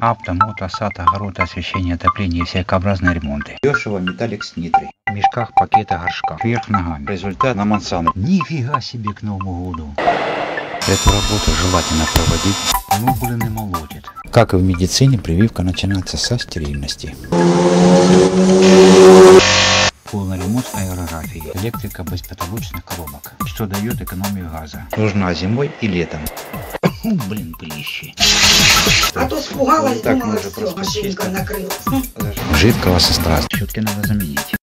Автомото, сад, огород, освещение, отопление и всякообразные ремонты. Дешево, металлик с нитрой. В мешках, пакетах, горшках. Вверх ногами. Результат на Монсану. Нифига себе к Новому году. Эту работу желательно проводить. Мугулин и молотит. Как и в медицине, прививка начинается со стерильности. Полный ремонт аэрографии. Электрика без потолочных коробок. Что дает экономию газа. Нужна зимой и летом. Блин, прыщи. А то спугалась, думала, все, машинка накрылась. Жидкого состава. Щетки надо заменить.